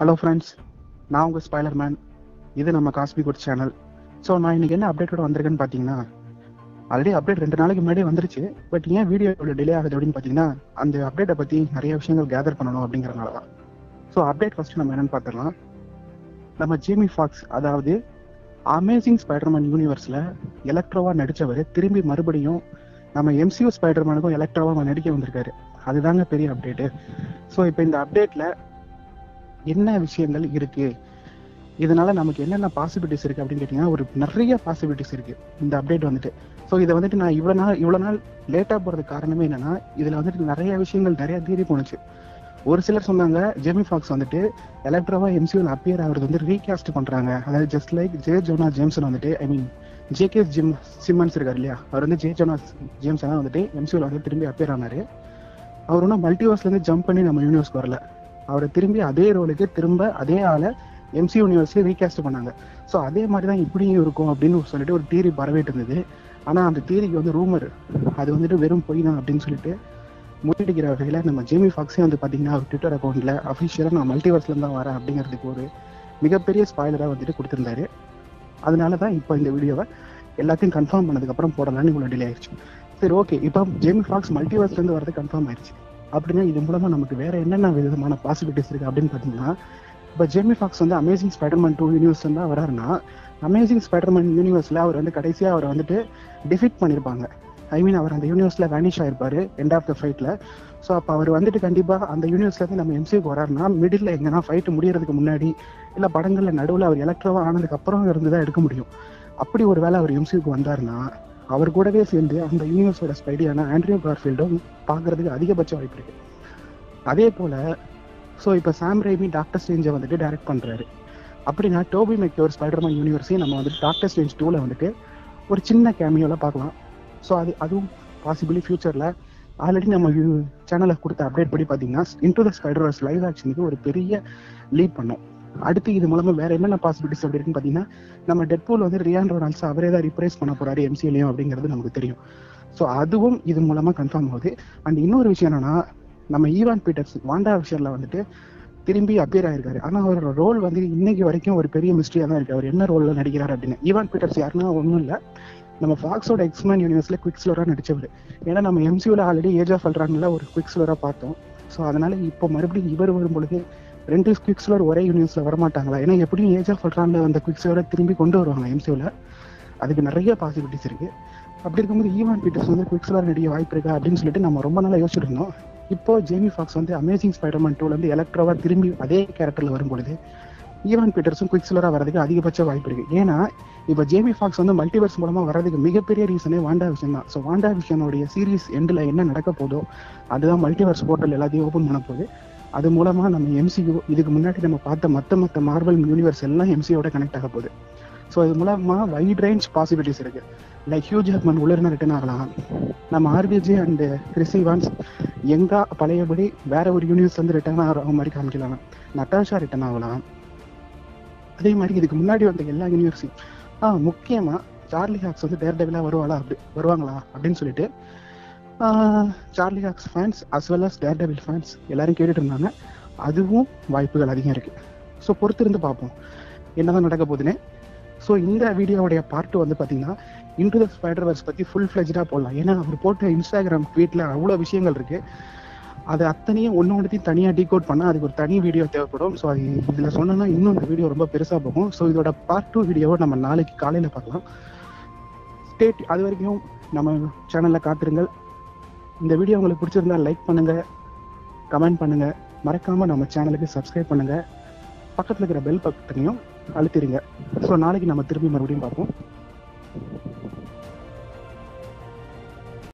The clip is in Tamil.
ஹலோ ஃப்ரெண்ட்ஸ், நான் உங்கள் ஸ்பைடர்மேன். இது நம்ம காஸ்மிக் வூட்ஸ் சேனல். ஸோ நான் இன்றைக்கி என்ன அப்டேட்டோட வந்திருக்கேன்னு பார்த்தீங்கன்னா, ஆல்ரெடி அப்டேட் 2 நாளைக்கு முன்னாடியே வந்துருச்சு. பட் ஏன் வீடியோ டிலே ஆகுது அப்படின்னு பார்த்தீங்கன்னா, அந்த அப்டேட்டை பற்றி நிறைய விஷயங்கள் கேதர் பண்ணணும் அப்படிங்கிறனால தான். ஸோ அப்டேட் ஃபஸ்ட்டு நம்ம என்னென்னு பார்த்துடலாம். நம்ம ஜேமி ஃபாக்ஸ், அதாவது அமேசிங் ஸ்பைடர்மேன் யூனிவர்ஸில் எலக்ட்ரோவாக நடித்தவர், திரும்பி மறுபடியும் நம்ம எம்சியூ ஸ்பைடர்மேனுக்கும் எலக்ட்ரோவாக நடிக்க வந்திருக்காரு. அதுதாங்க பெரிய அப்டேட்டு. ஸோ இப்போ இந்த அப்டேட்டில் என்ன விஷயங்கள் இருக்குது, இதனால் நமக்கு என்னென்ன பாசிபிலிட்டிஸ் இருக்குது அப்படின்னு கேட்டிங்கன்னா, ஒரு நிறைய பாசிபிலிட்டிஸ் இருக்குது இந்த அப்டேட் வந்துட்டு. ஸோ இதை வந்துட்டு நான் இவ்வளோ நாள் லேட்டாக போகிறதுக்கு காரணமே என்னென்னா, இதில் வந்துட்டு நிறைய விஷயங்கள் நிறையா தேடி போணுச்சு. ஒரு சிலர் சொன்னாங்க, ஜேமி ஃபாக்ஸ் வந்துட்டு எலக்ட்ரோவா எம்சியூவில் அப்பியர் ஆகிறது வந்து ரீகாஸ்ட் பண்ணுறாங்க. அதாவது just like J. Jonah Jameson வந்துட்டு, ஐ மீன் ஜே.கே. சிம்மன்ஸ் இருக்கார் இல்லையா, அவர் வந்து ஜே. ஜோனா ஜேம்சனாக வந்துட்டு எம்சியூவில் வந்து திரும்பி அப்பியர் ஆனார். அவர் ஒன்றும் மல்டிவர்ஸ்லேருந்து ஜம்ப் பண்ணி நம்ம யூனிவர்ஸ்க்கு வரல. அவரை திரும்பி அதே ரோலுக்கு அதே ஆளை எம்சி யூனிவர்ஸில் ரீகாஸ்ட் பண்ணாங்க. ஸோ அதே மாதிரி தான் இப்படியும் இருக்கும் அப்படின்னு சொல்லிட்டு ஒரு தியரி பரவிட்டு இருந்தது. ஆனால் அந்த தியரிக்கு வந்து ரூமர், அது வந்துட்டு வெறும் பொய் தான் அப்படின்னு சொல்லிட்டு முறியடிக்கிற வகையில் நம்ம ஜேமி ஃபாக்ஸே வந்து பார்த்தீங்கன்னா, அவர் ட்விட்டர் அக்கௌண்ட்டில் அஃபிஷியலாக நான் மல்டிவர்ஸ்லேருந்து தான் வரேன் அப்படிங்கிறதுக்கு ஒரு மிகப்பெரிய ஸ்பாய்லராக வந்துட்டு கொடுத்துருந்தாரு. அதனால தான் இப்போ இந்த வீடியோவை எல்லாத்தையும் கன்ஃபார்ம் பண்ணதுக்கப்புறம் போடலான்னு இவ்வளோ டிலே ஆயிடுச்சு. சரி, ஓகே, இப்போ ஜேமி ஃபாக்ஸ் மல்டிவர்ஸ்லேருந்து வரது கன்ஃபார்ம் ஆயிடுச்சு அப்படின்னா, இது மூலமாக நமக்கு வேறு என்னென்ன விதமான பாசிபிலிட்டிஸ் இருக்குது அப்படின்னு பார்த்தீங்கன்னா, இப்போ ஜேமி ஃபாக்ஸ் வந்து அமேசிங் ஸ்பைடர்மேன் 2 யூனிவர்ஸ் தான் வராருன்னா, அமேசிங் ஸ்பைடர்மேன் யூனிவர்ஸில் அவர் வந்து கடைசியாக அவரை வந்துட்டு டிஃபீட் பண்ணியிருப்பாங்க. ஐ மீன் அவர் அந்த யூனிவர்ஸில் வேனிஷ் ஆகிருப்பார் எண்ட் ஆஃப் த ஃபைட்டில். ஸோ அப்போ அவர் வந்துட்டு கண்டிப்பாக அந்த யூனிவர்ஸ்லேருந்து நம்ம எம்சிக்கு வராருன்னா, மிடில் எங்கன்னா ஃபைட்டு முடிகிறதுக்கு முன்னாடி இல்லை படங்களில் நடுவில் அவர் எலக்ட்ரோவாக ஆனதுக்கப்புறம் இருந்து தான் எடுக்க முடியும். அப்படி ஒரு வேளை அவர் எம்சிக்கு வந்தாருன்னா, அவர் கூடவே சேர்ந்து அந்த யூனிவர்ஸோட ஸ்பைடியான ஆண்ட்ரியூ கார்ஃபீல்டும் பார்க்குறதுக்கு அதிகபட்ச வாய்ப்பு இருக்குது. அதே போல் ஸோ இப்போ சாம் ரெய்மி டாக்டர் ஸ்ட்ரேஞ்சை வந்துட்டு டைரக்ட் பண்ணுறாரு அப்படின்னா, டோபி மெக்யூர் ஸ்பைடர்மேன் யூனிவர்ஸையும் நம்ம வந்துட்டு டாக்டர் ஸ்ட்ரேஞ்ச் 2ல வந்துட்டு ஒரு சின்ன கேமியோவில் பார்க்கலாம். ஸோ அதுவும் பாசிபிளி ஃப்யூச்சரில். ஆல்ரெடி நம்ம சேனலை கொடுத்த அப்டேட் படி பார்த்தீங்கன்னா, இன்டு த ஸ்பைடர்வர்ஸ் லைவ் ஆக்ஷனுக்கு ஒரு பெரிய லீட் பண்ணோம். அடுத்து இது மூலமாக வேறு என்னென்ன பாசிபிலிட்டிஸ் அப்படின்னு பார்த்தீங்கன்னா, நம்ம டெட்பூல் வந்து ரியான் ரெனால்ட்ஸ் அவரே தான் ரீப்ளேஸ் பண்ண போகிறாரு எம்சிலையும் அப்படிங்கிறது நமக்கு தெரியும். ஸோ அதுவும் இது மூலமாக கன்ஃபார்ம் ஆகுது. அண்ட் இன்னொரு விஷயம் என்னென்னா, நம்ம ஈவான் பீட்டர்ஸ் வாண்டாவிஷனில் வந்துட்டு திரும்பி அப்பியர் ஆகிருக்காரு. ஆனால் அவரோட ரோல் வந்து இன்னைக்கு வரைக்கும் ஒரு பெரிய மிஸ்ட்ரியாக தான் இருக்குது, அவர் என்ன ரோலில் நடிக்கிறார் அப்படின்னு. ஈவான் பீட்டர்ஸ் யாருன்னா ஒன்றும் இல்லை, நம்ம ஃபாக்ஸோட எக்ஸ்மேன் யூனிவர்ஸில் குவிக்சில்வராக நடித்தவர். ஏன்னா நம்ம எம்சியூவில் ஆல்ரெடி ஏஜ் ஆஃப் அல்ட்ரானில் ஒரு குவிக்சில்வராக பார்த்தோம். ஸோ அதனால் இப்போ மறுபடியும் இவர் வரும்பொழுது ரெண்டு குவிக்சில்வர் ஒரே யூனிவர்ஸில் வரமாட்டாங்களா? ஏன்னா எப்படியும் ஏஜ் ஆஃப் அல்ட்ரானில் அந்த குவிக்சில்வரை திரும்பி கொண்டு வருவாங்க எம்சியூவில். அதுக்கு நிறைய பாசிபிலிட்டிஸ் இருக்குது. அப்படி இருக்கும்போது ஈவான் பீட்டர்ஸ் வந்து குவிக்சில்வர் நடிக்க வாய்ப்பு இருக்கா அப்படின்னு சொல்லிட்டு நம்ம ரொம்ப நாளாக யோசிச்சுட்டு இருந்தோம். இப்போது ஜேமி ஃபாக்ஸ் வந்து அமேசிங் ஸ்பைடர்மேன் 2லேருந்து எலக்ட்ரோவாக திரும்பி அதே கேரக்டரில் வரும்பொழுது ஈவான் பீட்டர்ஸும் குவிக்சில்வராக வரதுக்கு அதிகபட்ச வாய்ப்பு இருக்குது. ஏன்னா இப்போ ஜேமி ஃபாக்ஸ் வந்து மல்டிவர்ஸ் மூலமாக வரதுக்கு மிகப்பெரிய ரீசனே வாண்டாவிஷன் தான். ஸோ வாண்டாவிஷனுடைய சீரீஸ் எண்டில் என்ன நடக்க போதோ அதுதான் மல்டிவர்ஸ் போர்ட்டல் எல்லாத்தையும் ஓப்பன் பண்ண போகுது. அது மூலமாக நம்ம எம்சியு, இதுக்கு முன்னாடி நம்ம பார்த்த மற்ற மார்வல் யூனிவர்ஸ் எல்லாம் எம்சியோட கனெக்ட் ஆக போகுது. ஸோ இது மூலமாக வைட் ரேஞ்ச் பாசிபிலிட்டிஸ் இருக்குது. லைக் ஹியூஜ் ஹாக்மன் உள்ளே ரிட்டர்ன் ஆகலாம். நம்ம ஆர்பிஜி அண்டு கிறிஸ் ஈவான்ஸ் எங்கே பழையபடி வேறு ஒரு யூனிவர்ஸ் வந்து ரிட்டர்ன் ஆகிற மாதிரி காமிக்கலாம். நட்டாஷா ரிட்டர்ன் ஆகலாம். அதே மாதிரி இதுக்கு முன்னாடி வந்த எல்லா யூனிவர்ஸும் முக்கியமாக சார்லி ஹாக்ஸ் வந்து டேர்டெவிலாக வருவாங்களா அப்படின்னு சொல்லிட்டு Charlie Cox fans as well as Daredevil fans எல்லாரும் கேட்டுட்டு இருந்தாங்க. அதுவும் வாய்ப்புகள் அதிகம் இருக்குது. ஸோ பொறுத்திருந்து பார்ப்போம் என்ன தான் நடக்க போகுதுன்னு. ஸோ இந்த வீடியோவுடைய பார்ட்டு வந்து பார்த்திங்கன்னா, இன்டு த ஸ்பைடர்வர்ஸ் பற்றி ஃபுல் ஃப்ளெஜ்டாக போடலாம். ஏன்னா அவர் போட்ட இன்ஸ்டாகிராம் ட்வீட்டில் அவ்வளோ விஷயங்கள் இருக்குது. அது அத்தனையும் ஒன்றுத்தையும் தனியாக டீகோட் பண்ணால் அதுக்கு ஒரு தனி வீடியோ தேவைப்படும். ஸோ அது இதில் சொன்னோன்னா இன்னும் இந்த வீடியோ ரொம்ப பெருசாக போகும். ஸோ இதோட பார்ட் 2 வீடியோவை நம்ம நாளைக்கு காலையில் பார்க்கலாம். ஸ்டேட் அது வரைக்கும் நம்ம சேனலில் காத்திருங்கள். இந்த வீடியோ உங்களுக்கு பிடிச்சிருந்தால் லைக் பண்ணுங்கள், கமெண்ட் பண்ணுங்கள், மறக்காமல் நம்ம சேனலுக்கு சப்ஸ்கிரைப் பண்ணுங்கள், பக்கத்தில் இருக்கிற பெல் பக்கத்துலையும் அழுத்திடுங்க. ஸோ நாளைக்கு நம்ம திரும்பி மறுபடியும் பார்ப்போம்.